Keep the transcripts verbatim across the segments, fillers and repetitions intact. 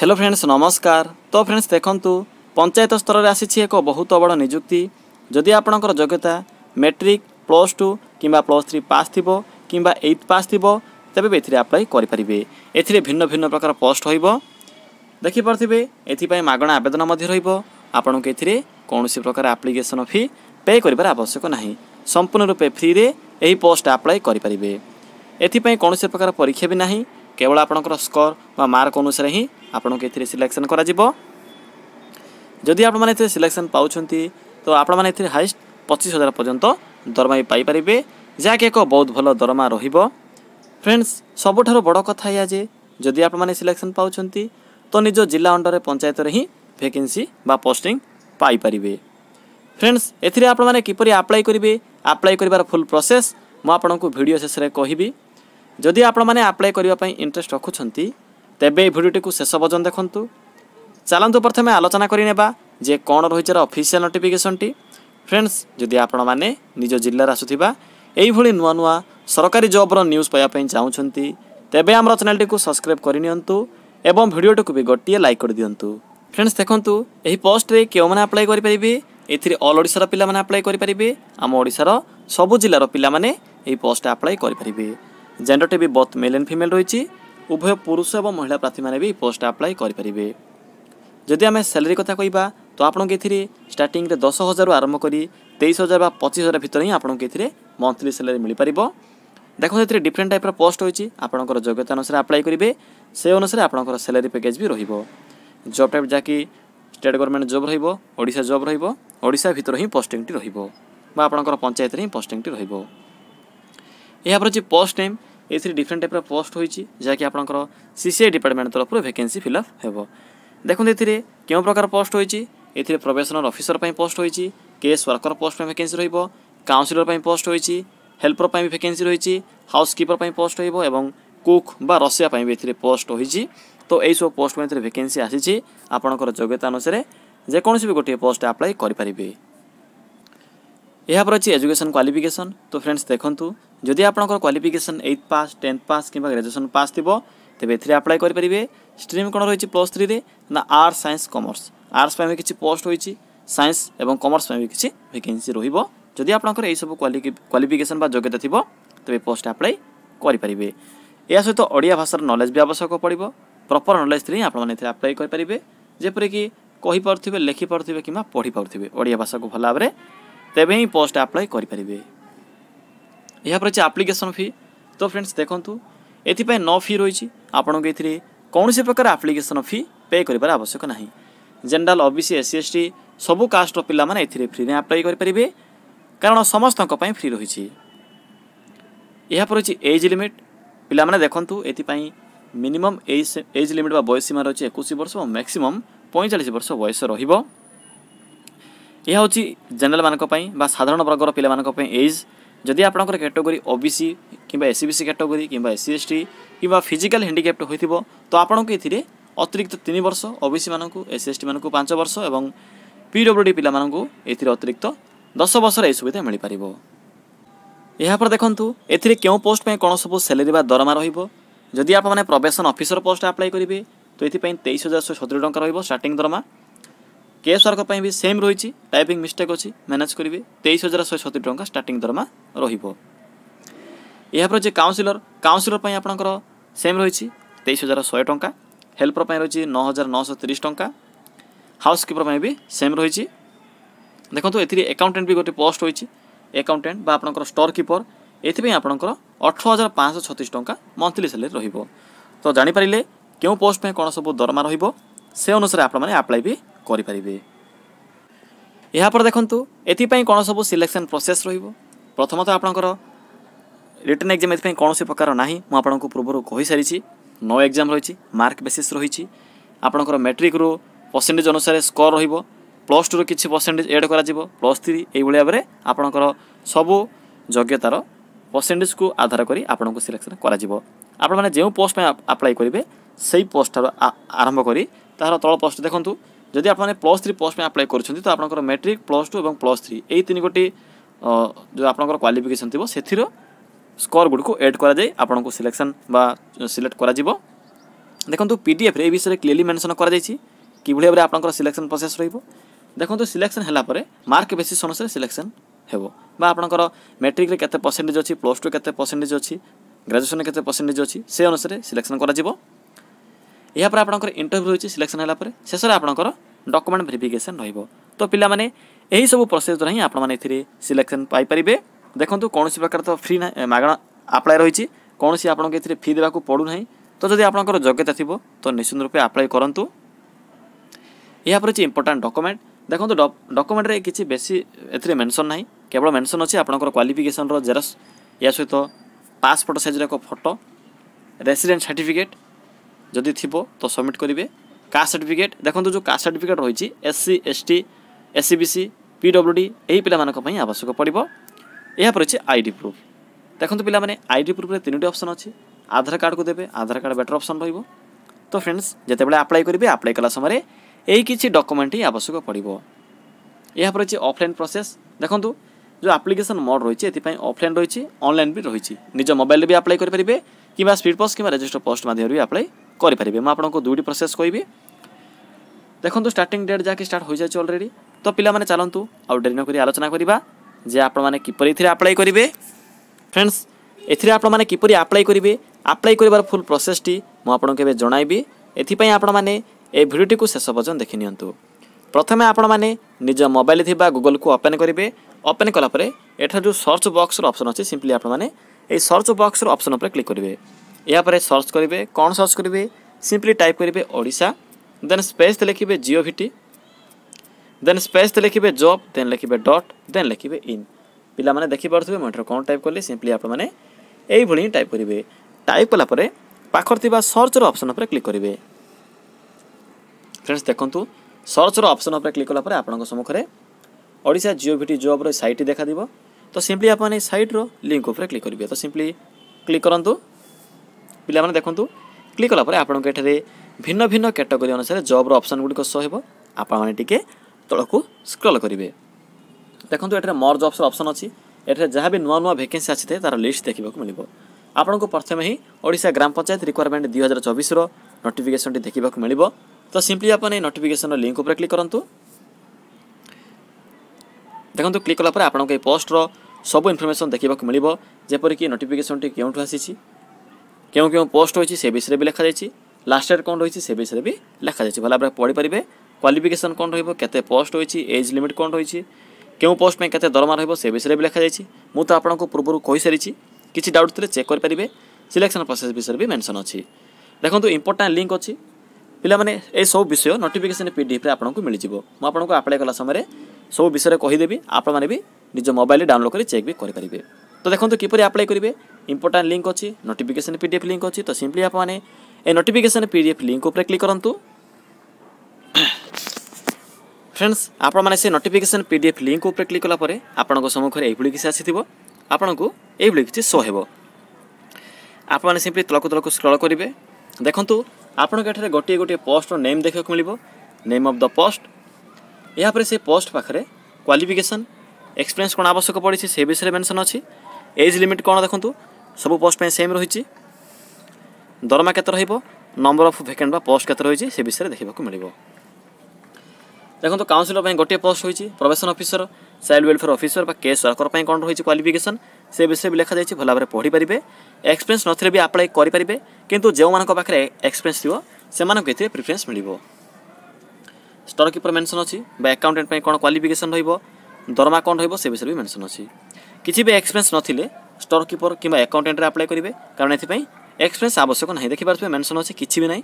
Hello friends नमस्कार। तो friends देखंतु पंचायत स्तर में आसी एक बहुत बड़ निजुक्ति। जदि आपणकर योग्यता मैट्रिक प्लस टू कि प्लस थ्री पास थी कि एट पास थी तेब ये आप्लाय करें। ए भिन्न भिन्न प्रकार पोस्ट हो देखिपे ए मागणा आवेदन आपण को ए कौन प्रकार आप्लिकेसन फी पे कर आवश्यक ना, संपूर्ण रूपे फ्री रे यही पोस्ट आप्लाय करें। एपाई कौन प्रकार परीक्षा भी ना, केवल आपणकर स्कोर व मार्क अनुसार ही आपन को ए सिलेक्शन करा जिवो। जदि आपण माने सिलेक्शन पाउछंती तो आपण माने एथि हाईस्ट पच्चीस हजार पर्यंत दरमा पाई परिबे, जहाँ कि एक बहुत भल दरमा रहिबो। फ्रेंड्स सबुठारो बड़ कथा या जे जदि आपण माने सिलेक्शन पाउछंती तो निज जिला अंडर पंचायत रे ही वैकेंसी बा पोस्टिंग पाई परिबे। फ्रेंड्स एथिरे आपण माने किपरि अप्लाई करिवे, अप्लाई करिवार फुल प्रोसेस म आपण को वीडियो शेष रे कहिबी। जदि आपण माने अप्लाई करिवा पई इंटरेस्ट रखुछंती तेबे भिडियोटी को शेष पर्यंत देखंतु। चलतु प्रथम आलोचना करने जे कौन रही ऑफिशियल नोटिफिकेशन टी। फ्रेंड्स जदि आपण माने निज जिल्ला आसुथिबा एई भली नुआ नुआ सरकारी जॉब रो न्यूज़ पाया पई चाहउछंती तेबे हमर चैनल टी को सब्सक्राइब करिनियंतु एवं भिडियोटी को भी गोटिए लाइक कर दियंतु। फ्रेंड्स देखंतु एही पोस्ट रे केओ माने अप्लाई करि परिबे। एथिरे ऑल ओडिसा रो पिला माने अप्लाई करि परिबे। हम ओडिसा रो सबु जिल्ला रो पिला माने एही पोस्ट अप्लाई करि परिबे। जेंडर टी भी बोथ मेल एंड फीमेल रहिछि। उभय पुरुष और महिला प्रार्थी मैंने भी पोस्ट आप्लाय करें। जदि आम सैलरी कथा कह तो आपन के स्टार्टिंग रे दस हजार आरंभ कर तेईस हजार बा पचीस हजार भितर ही आपन के मंथली सैलरी मिल पार। देखो ये डिफरेंट टाइप पोस्ट होती आपंकर योग्यता अनुसार आप्लाय करेंगे, से अनुसार आपंकर सैलरी पैकेज भी रहिबो। जॉब टाइप जाकि स्टेट गवर्नमेंट जॉब रहिबो, ओडिशा जॉब रहिबो, ओडिशा भीतर ही पोस्टिंग रहिबो बा आपंकर पंचायत ही पोस्टिंग रहिबो। यहाँ पर पोस्ट नेम ये डिफरेंट टाइप पोस्ट होती जहाँकि आपंकर सीसीआई डिपार्टमेंट तरफ वैकेंसी फिलअप हो। देखते ये क्यों प्रकार पोस्ट होती ए प्रोबेशनर ऑफिसर पर पोस्ट होती, केस वर्कर पोस्ट वैकेंसी रहिबो, काउंसलर पर पोस्ट होती, हेल्पर पर वैकेंसी रही, हाउसकीपर पर पोस्ट रहिबो एवं कुक बा रसोइया पर भी पोस्ट होती। तो यही सब पोस्ट में वैकेंसी आसी आपंकर योग्यता अनुसार जेकोसी भी गोटे पोस्ट आप्लाय करें। यहाँ पर अच्छी एजुकेशन क्वालिफिकेशन। तो फ्रेंड्स देखंतु जदि आपंकर qualification eight pass tenth pass कि ग्रेजुएशन पास थी तेज ए आप्लाय करें। स्ट्रीम कौन रही प्लस थ्री रे ना आर्ट्स साइंस कॉमर्स। आर्ट्स पर भी किसी पोस्ट होती, साइंस एवं कॉमर्स पर भी किसी वैकेंसी रहिबो। जदि आपंकर एई सब क्वालिफिकेशन बा योग्यता थी तेज पोस्ट आप्लाय करें। या सहित ओडिया भाषार नॉलेज भी आवश्यक पड़ो। प्रॉपर नॉलेज थी आपने आप्लाय करें, जपरिक कही पारे, लिखि पारे कि पढ़ी पारे ओडिया भाषा को भल भाव में तेब ही पोस्ट आप्लाय करें। यहाँ पर अच्छे आप्लिकेसन फी। तो फ्रेंड्स देखंतु एपाई नो फी रही, आपन को ए कौन प्रकार आप्लिकेसन फी पे कर आवश्यक ना। जेनराल ओबीसी एससी एसटी सबू कास्ट पिला माने ए फ्री आप्लाय करें, कारण समस्त फ्री रही। यहाँ पर अच्छी एज लिमिट पिला माने देखंतु एपाई मिनिमम एज एज लिमिट बा बयस सीमा रही इक्कीस वर्ष और मैक्सिमम पैंतालीस वर्ष बयस रहिबो। यह होची जनरल मानक पई बा साधारण वर्गर पिला मानक पई एज। जदि आपनकर कैटेगरी ओबीसी कि एससी बीसी कैटेगरी कि एससी एसटी कि फिजिकल हैंडिकैप्ट होइथिबो तो आपन को एथिरे अतिरिक्त तीन वर्ष, ओबीसी मानक एससी एसटी मानक पांच वर्ष एवं पीडब्ल्यूडी पिला मानक एथिरे अतिरिक्त दस वर्ष ए सुविधा मिल पारिबो। यहाँ पर देखंतु एथिरे केउ पोस्ट पई कोन सब सैलरी बा दरमा रहिबो। जदि आपन माने प्रोबेशन ऑफिसर पोस्ट अप्लाई करिवे तो एथि पई तेईस हजार एक सौ सत्तर टका रहिबो स्टार्टिंग दरमा। केस वर्क पर भी सेम रही, टाइपिंग मिस्टेक अच्छी मैनेज करेंगे तेईस हजार शहे सतुरी टाँग स्टार्ट दरमा रही। काउंसिलर काउंसिलर पर आपंकर सेम रही तेईस हजार शहे टाँह, हेल्पर पर रही नौ हजार नौश तीस टाँह, हाउसकीपर पर भी सेम रही। देखो ये एकाउंटेंट भी गोटे पोस्ट होती, एकाउंटेंट बा आपंकर स्टोर कीपर ये आपंकर अठर हजार पाँच सौ छत्तीस टाँह मंथली सैलरी रहिबो। तो जानीपारे क्यों पोस्ट पर कौन सब दरमा रहिबो से अनुसार आपने आप्लाय भी करें। यापर देखंतु एपाई कौन सब सिलेक्शन प्रोसेस रहिबो। प्रथमतः आपंकर रिटर्न एग्जाम एपाई कौन प्रकार ना, मुझे पूर्व कही सारी नो एग्जाम रही, मार्क बेसीस रही। आपंकर मैट्रिक रो परसेंटेज अनुसार स्कोर रहिबो, प्लस टू रो किसी परसेंटेज एड कर, प्लस थ्री यही भाव में आपंकर सबू योग्यतार परसेंटेज को आधार कर आपको सिलेक्शन कर। जो पोस्ट आप्लाय करेंगे से पोस्ट आरंभ कर तार तल पोस्ट देखंतु। जदि आपने प्लस थ्री पोस्ट में आप्लाय करें तो आपंकर मैट्रिक प्लस टू और प्लस थ्री यही तीन गोटी जो आपंकर क्वालिफिकेसन थी से स्कोर गुड़ को एड कर सिलेक्शन बा सिलेक्ट कर। देखो पीडीएफ रे विषय क्लीयरली मेंशन कर किभली भाव आपंकर सिलेक्शन प्रोसेस रही देखो सिलेक्शन हैलापर मार्क बेसिस अनुसार सिलेक्शन होकर मैट्रिक रे केते परसेंटेज अच्छी प्लस टू केते परसेंटेज अच्छी ग्रेजुएशन केते परसेंटेज अच्छी से अनुसार सिलेक्शन करापर आपंकर इंटरव्यू रही सिलेक्शन हैलापर शेष आपंकर डॉक्यूमेंट वेरिफिकेशन रहिबो। तो पिला माने यही सब प्रोसेस द्वारा ही आपने सिलेक्शन पाई परिबे। देखो कौन प्रकार तो फ्री ना मागणा आप्लाय रही कौन सी आपन के फी देवाक पड़ूना। तो जब आपंकर योग्यता थी तो निश्चित रूपे आप्लाय करूँ। यहाँ पर अच्छे इंपोर्टां डॉक्यूमेंट देखो डॉक्यूमेंट रे किसी बेसी ए मेंशन ना केवल मेंशन अच्छे आपंकर क्वालिफिकेशन रो जेरॉक्स या सहित पासपोर्ट साइज एक फोटो रेसिडेंट सर्टिफिकेट जदि थी तो सबमिट करेंगे। कास्ट सर्टिफिकेट देखो जो कास्ट सर्टिफिकेट रही एससी एसटी एससीबीसी पीडब्ल्यूडी यही पाई आवश्यक पड़ो। यापर अच्छे आईडी प्रूफ देखो पे आईडी प्रूफ रे तीनोटी ऑप्शन अच्छी आधार कार्ड को देवे आधार कार्ड बेटर ऑप्शन रहिबो। तो फ्रेंड्स जितेबाला अप्लाई करेंगे अप्लाई कला समय यही किसी डॉक्यूमेंट ही आवश्यक पड़ो। यापर अच्छे ऑफलाइन प्रोसेस देखो जो एप्लिकेशन मोड रही है ये ऑफलाइन रही ऑनलाइन भी रही निज मोबाइल भी अप्लाई करेंगे कि स्पीड पोस्ट कि रजिस्टर पोस्ट माध्यम भी अप्लाई करेंगे। मुझे दुईटी प्रोसेस कहि देखो स्टार्टिंग डेट जहाँकि स्टार्ट हो जाए अलरेडी। तो पिला चलतु आउ डेरी नक आलोचना करवा जे आपने किपरि अप्लाई करेंगे। फ्रेंड्स एथि आपने किपरि अप्लाई करेंगे अप्लाई कर फुल प्रोसेस टी मुझे जनइबी। एपाई आपने ए भिडियोटी को शेष पर्यटन देखि नियंतु। प्रथमे आपण माने निज मोबाइल थिबा गूगल को ओपन करेंगे। ओपन कला परे एठा जो सर्च बॉक्स रो ऑप्शन अछि सिंपली आपण माने ए सर्च बॉक्स रो ऑप्शन पर क्लिक करेंगे। या परे सर्च करेंगे कौन सर्च करेंगे सिंपली टाइप करेंगे ओडिशा देन स्पेस लिखिबे जिओविटी देन स्पेस लिखिबे जॉब देन लिखिबे डॉट देन लिखिबे इन। पिला माने देखि परथबे मोटर कौन टाइप करले सिंपली आपण माने एई भली टाइप करेंगे। टाइप कला परे पाखर थिबा सर्च रो ऑप्शन पर क्लिक करेंगे। फ्रेंड्स देखु सर्च रो ऑप्शन पर क्लिक कलापर आपंक सम्मुखें ओडिशा जिओविटी जॉब साइट देखा दिबो। तो सिंपली आपने साइट रो लिंक उपर क्लिक करेंगे। तो सिंपली क्लिक करूँ पे देखूँ क्लिक कलापर आपंक भिन्न भिन्न कैटेगरी अनुसार जॉब रो ऑप्शन गुडी शो हेबो। आपण माने टिके तलकू स्क्रॉल करेंगे। देखो ये मोर जॉब्स ऑप्शन अच्छी एटे जहाँ भी नुआ नुआ वैकेंसी आसी थाए तार लिस्ट देखा मिलिबो। आपंक प्रथम ही ओडिशा ग्राम पंचायत रिक्वायरमेंट दुई हजार चौबीस नोटिफिकेशन टी देखा मिलिबो। तो सिंपली आपने नोटिफिकेशन लिंक उपर क्लिक करूँ। देखो क्लिक कलापर आपंक ए पोस्टर सब इनफर्मेशन देखा मिलिबो जेपरिक नोटिफिकेशन टी क्यों आसी क्यों क्यों पोस्ट होती से विषय भी लिखाई लास्ट डेट कौन रही से विषय भी लिखाई भला भाव पढ़ी पारे। क्वालिफिकेशन कौन रही पोस्ट होती एज लिमिट कौन रही क्यों पोस्ट में केते दरमा रही से विषय भी लिखाई। मुझे आपको पूर्व कही सारी किसी डाउट थे चेक करेंगे। सिलेक्शन प्रोसेस विषय भी मेंशन अच्छी देखो इंपोर्टां लिंक अच्छी पिला माने ए सब विषय नोटिफिकेशन पीडीएफ आपको मिल जाए। मुझे अप्लाई कला समय सब विषय कहीदेवी आपने भी निज मोबाइल डाउनलोड कर चेक भी करेंगे। तो देखो किपरि अप्लाई करेंगे इंपोर्टां लिंक अच्छी नोटिफिकेशन पीडीएफ लिंक अच्छी। तो सिंपली आपने ए नोटिफिकेशन पीडीएफ लिंक उपर क्लिक करूँ। फ्रेंड्स आपण माने से नोटिफिकेशन पीडीएफ लिंक उपर क्लिक कला परे आपनको सम्मुख रे एभली किसी आसी आपको एभली किसी शो हेबो। आपण माने सिंपली तलकु तलकु स्क्रॉल करेंगे। देखो आपन के गोटे गोटे पोस्ट रो नेम देखा मिलिबो नेम ऑफ द पोस्ट। यहाँ पर से पोस्ट पाखरे क्वालिफिकेशन एक्सपीरियंस कौन आवश्यक पड़ी से विषय मेंशन अच्छी एज लिमिट कौन देखो सब पोस्ट पे सेम रही दरमा केत नंबर ऑफ वैकेंट बा पोस्ट केत रही से विषय देखा मिलिबो। देखो काउंसिलर गोटे पोस्ट होती probation officer child welfare officer बा केस वर्कर कौन रही क्वालिफिकेशन से विषय भी लिखाई भल भाव पढ़ी पारे। एक्सपीरियंस नथिले भी अप्लाई करेंगे किंतु जो पाखे एक्सपीरियंस थी से ये प्रिफरेंस मिलिबो। स्टोर कीपर मेंशन अच्छी अकाउंटेंट कौन क्वालिफिकेशन रही दरमा कौन रही से विषय भी मेंशन अच्छी। किसी भी एक्सपीरियंस नथिले स्टोर कीपर कि अकाउंटेंट अप्लाई करेंगे कारण ये एक्सपीरियंस आवश्यक ना देखिए मेंशन अच्छी किसी भी ना।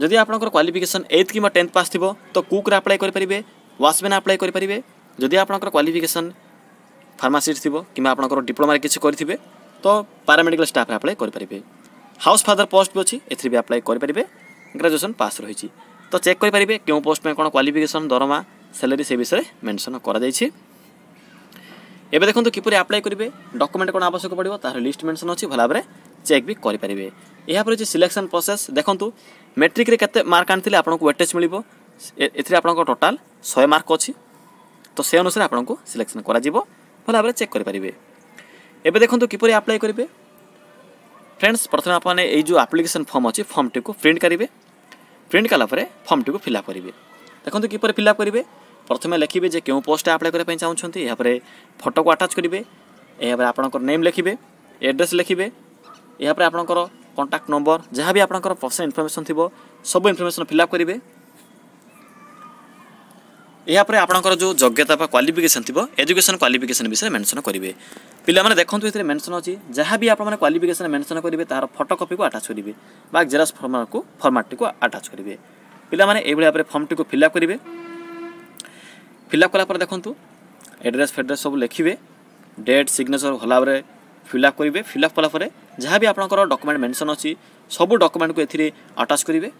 जदि आपंकर क्वालिफिकेशन एथ कि टेन्थ पास थी तो कुक रे अप्लाई करेंगे वाचमैन अप्लाई करेंगे। जदि आपंकर क्वालिफिकेशन फार्मासिस्ट थी कि आपंकर डिप्लोमा किसी करेंगे तो पारामेडिकल स्टाफ रे अप्लाई करेंगे। हाउस फादर पोस्ट भी अच्छी एथि भी अप्लाई करेंगे ग्रेजुएशन पास रही। तो चेक करेंगे क्यों पोस्ट में कौन क्वालिफिकेशन दरमा सैलरी से विषय मेंशन करा जायछि। एबे देखो किपरि अप्लाई करेंगे डॉक्यूमेंट कौन आवश्यक पड़ो तार लिस्ट मेंशन अच्छी भल भाव चेक भी करेंगे। यहाँ पर अच्छे सिलेक्शन प्रोसेस देखो मैट्रिक रे केते मार्क आनी आपको वेटेज मिलिबो एथिरे आपनको टोटाल सौ मार्क अच्छी। तो से अनुसार आपको सिलेक्शन करा जिवो भल भाव चेक करेंगे। एबे देखो किपरि अप्लाई करेंगे फ्रेंड्स प्रथम आपने ये जो आप्लिकेसन फर्म अच्छे फर्म टी को प्रिंट करेंगे। प्रिंट कालापर फर्म टी को फिलअप करेंगे। देखते किपर फिलअप करेंगे। प्रथम लिखे जे क्यों पोस्ट आप्लाय करने चाहते, यापर फोटो को आटाच करेंगे, यहाँ आपंकर नेम लिखे, एड्रेस लिखे, यापर आपंकर कॉन्टैक्ट नंबर जहाँ भी आपंकर पर्सनल इनफॉरमेशन थी सब इनफॉरमेशन फिलअप करेंगे। यापर आपंकर जो योग्यता क्वालिफिकेशन थी एजुकेशन क्वालिफिकेशन विषय मेंशन करेंगे। पिला माने देखते ये मेंशन अच्छी जहाँ भी आपने क्वालिफिकेशन मेंशन करेंगे तार फोटो कॉपी को आटाच करेंगे, जेरॉक्स फॉर्मेट को फॉर्मेट टी को आटाच करेंगे। पिला माने एबले आपरे फॉर्म टी को फिलअप करेंगे। फिलअप कलापर देखूँ एड्रेस फेड्रेस सब लिखे, डेट सिग्नेचर भलि फिलअप करेंगे। फिलअप कलापर जहाँ भी आपंकर डॉक्यूमेंट मेंशन अच्छी सब डॉक्यूमेंट को एथि आटाच करेंगे।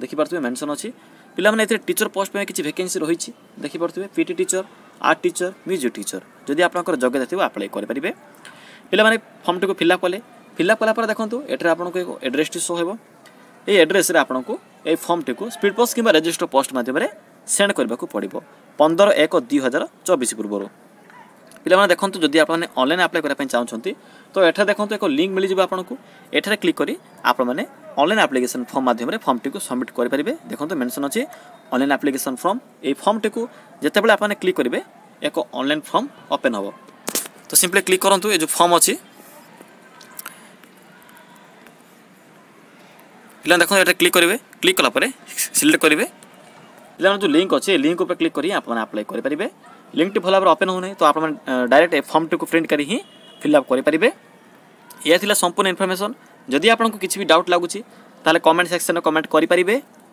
देखिपे मेंशन अच्छी पिला माने टीचर पोस्ट पे किसी वैकेंसी रही देखिपे PT teacher, art teacher, music teacher जदि आपंकर योग्यता थी आप्लाय करेंगे। पिला माने फॉर्म टी को फिलअप कले। फिलअप कलापर देखो एटे आपको एक एड्रेस टी शो हो, ये एड्रेस आपको ये फॉर्म टी को स्पीड पोस्ट किंबा रजिस्टर पोस्ट माध्यम से सेंड करने पड़ो पंद्रह एक दुई हजार चौबीस पूर्व। पिला देखो जदि आपने ऑनलाइन अप्लाई करने चाहते तो एठा देखो एक लिंक मिल जाए आपको, एठार क्लिक कर आपने ऑनलाइन एप्लिकेशन फॉर्म माध्यम से फॉर्म टी को सबमिट करेंगे। देखो तो मेंशन अच्छे ऑनलाइन एप्लिकेशन फॉर्म, ये फॉर्म टी को जितेबाला आपने क्लिक करेंगे एक ऑनलाइन फॉर्म ओपन हो, तो सिंपली क्लिक करूँ ये जो फॉर्म अच्छी पे देखो ये क्लिक करेंगे। क्लिक कलापर सिलेक्ट करेंगे पे जो लिंक अच्छे लिंक उपर क्लिक करें अप्लाई करेंगे। लिंक टी भल भाव ओपेन होना तो आप डायरेक्ट फॉर्म टी को प्रिंट कर ही फिलअप करेंगे। यह संपूर्ण इनफॉरमेशन जदि आपको किसी भी डाउट लगुच कमेंट सेक्शन में कमेंट करेंगे।